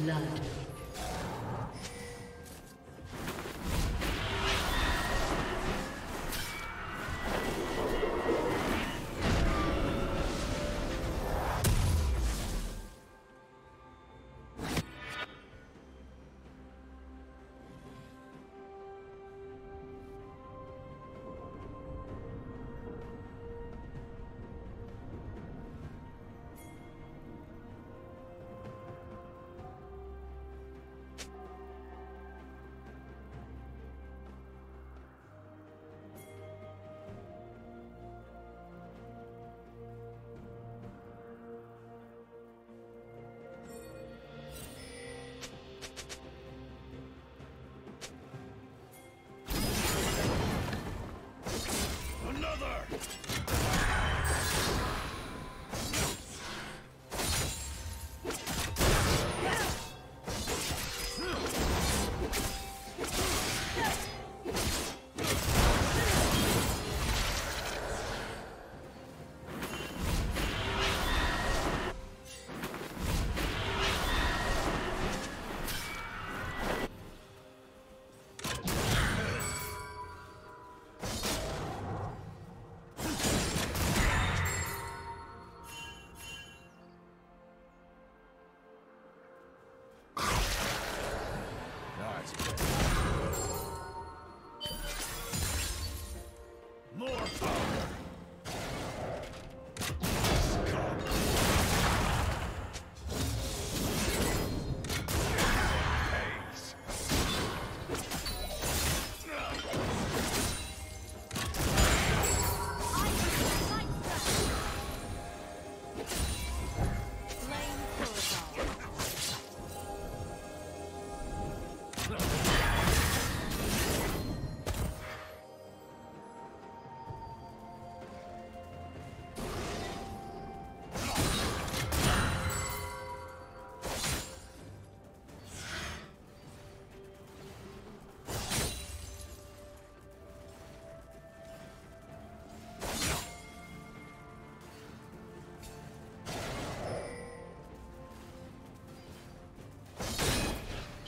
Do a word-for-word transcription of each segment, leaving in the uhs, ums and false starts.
blood.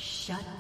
Shut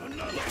Another!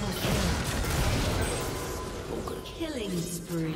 Fulfilled. Killing spree.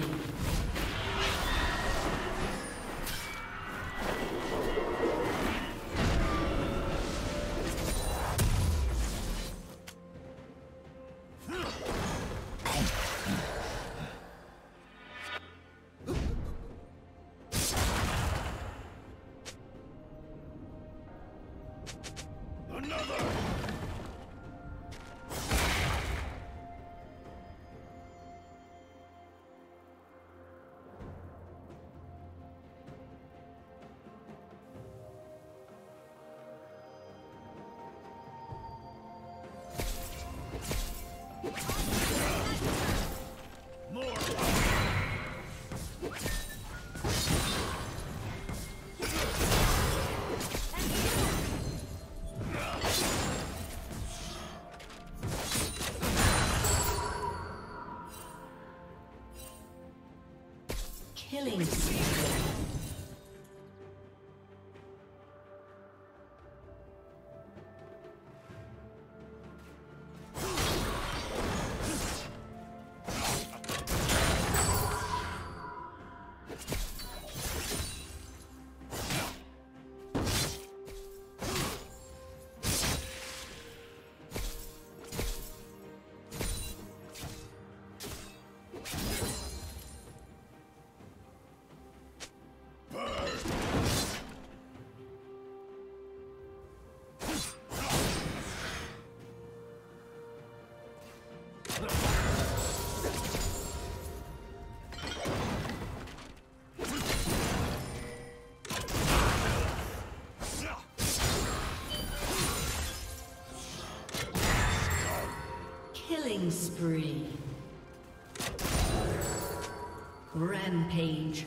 Killing spree. Killing spree. Rampage.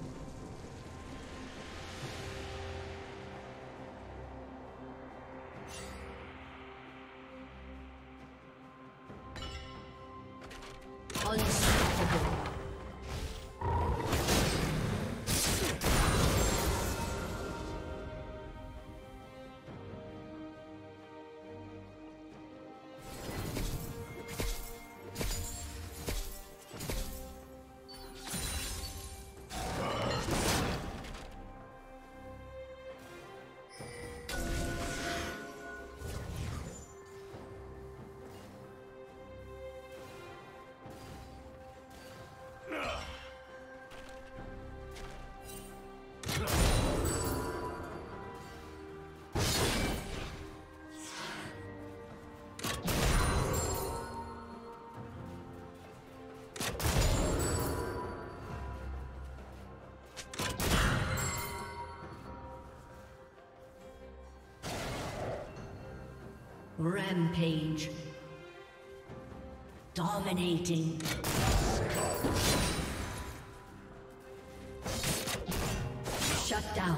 Rampage. Dominating. Shut down.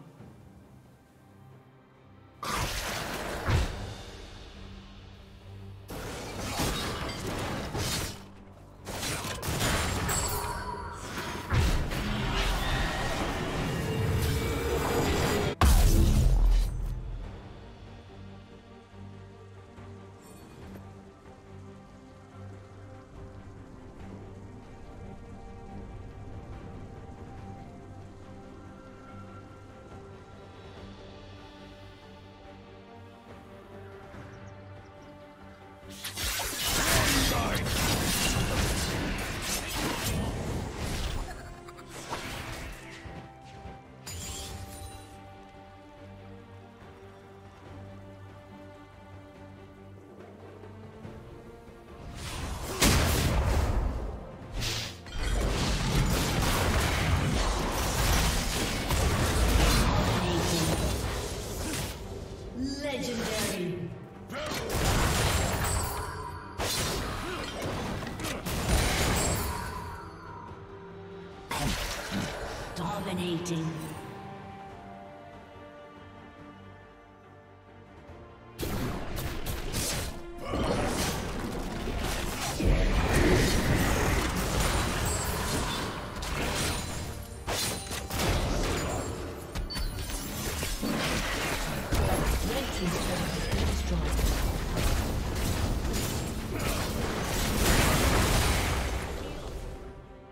Dominating.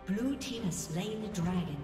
Blue team has slain the dragon.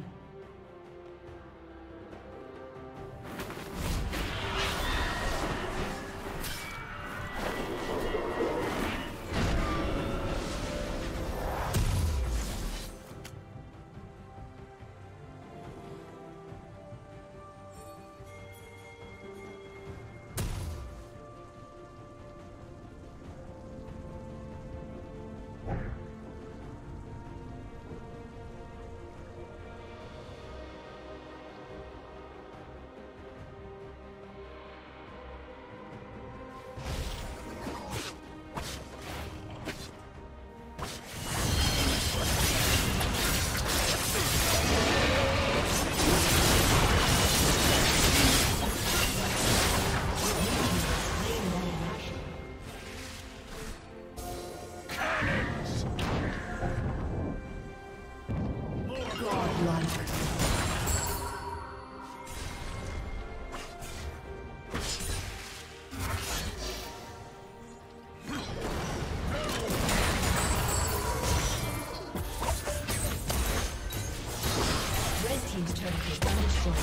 team's turret has been destroyed.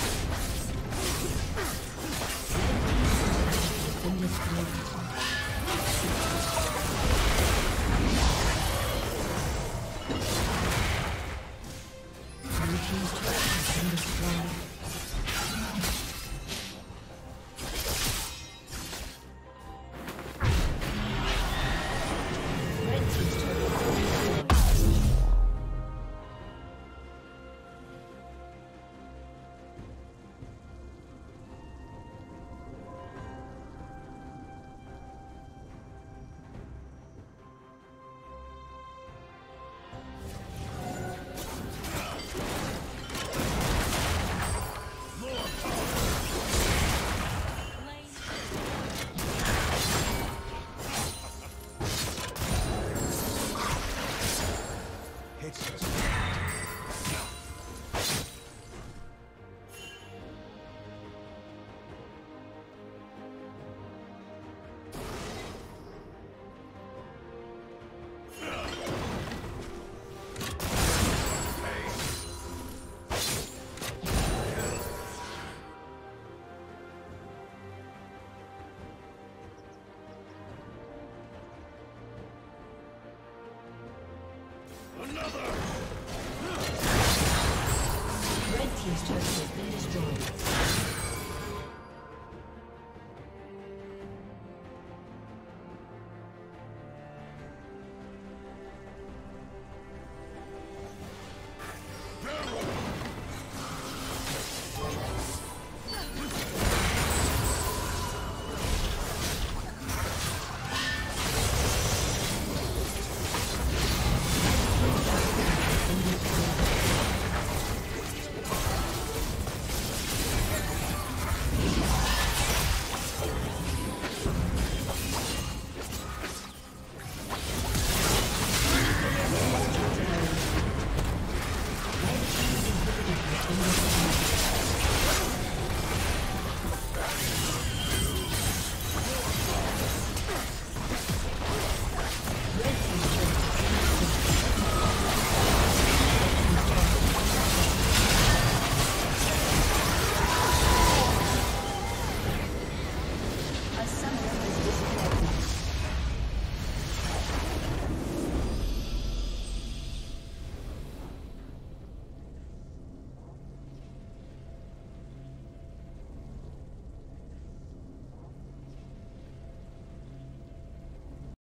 Red team's turret has been destroyed. Blue team's turret has been destroyed. Another! Red team's turret has been destroyed.